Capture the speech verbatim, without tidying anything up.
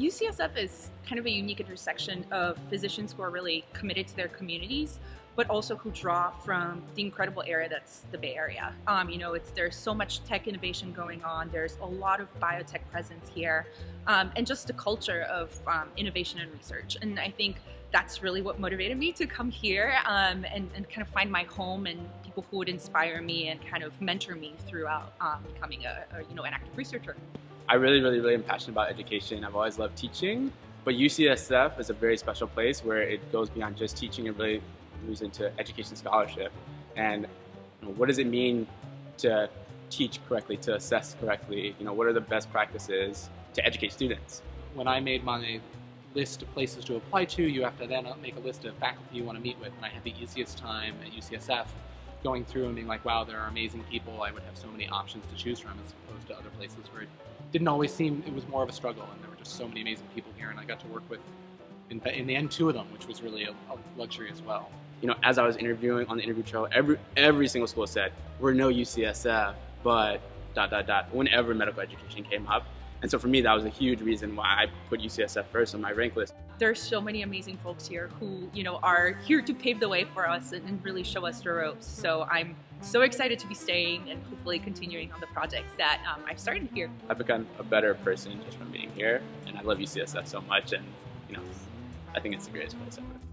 U C S F is kind of a unique intersection of physicians who are really committed to their communities, but also who draw from the incredible area that's the Bay Area. Um, you know, it's, there's so much tech innovation going on. There's a lot of biotech presence here, um, and just a culture of um, innovation and research. And I think that's really what motivated me to come here um, and, and kind of find my home and people who would inspire me and kind of mentor me throughout um, becoming a, a, you know, an active researcher. I really, really, really am passionate about education. I've always loved teaching, but U C S F is a very special place where it goes beyond just teaching and really moves into education scholarship. And you know, what does it mean to teach correctly, to assess correctly? You know, what are the best practices to educate students? When I made my list of places to apply to, you have to then make a list of faculty you want to meet with. And I had the easiest time at U C S F going through and being like, wow, there are amazing people. I would have so many options to choose from, as opposed to other places where it didn't always seem, it was more of a struggle, and there were just so many amazing people here, and I got to work with, in the, in the end, two of them, which was really a, a luxury as well. You know, as I was interviewing on the interview trail, every, every single school said, we're no U C S F, but dot, dot, dot, whenever medical education came up. And so for me, that was a huge reason why I put U C S F first on my rank list. There's so many amazing folks here who, you know, are here to pave the way for us and, and really show us the ropes. So I'm so excited to be staying and hopefully continuing on the projects that um, I've started here. I've become a better person just from being here, and I love U C S F so much, and, you know, I think it's the greatest place ever.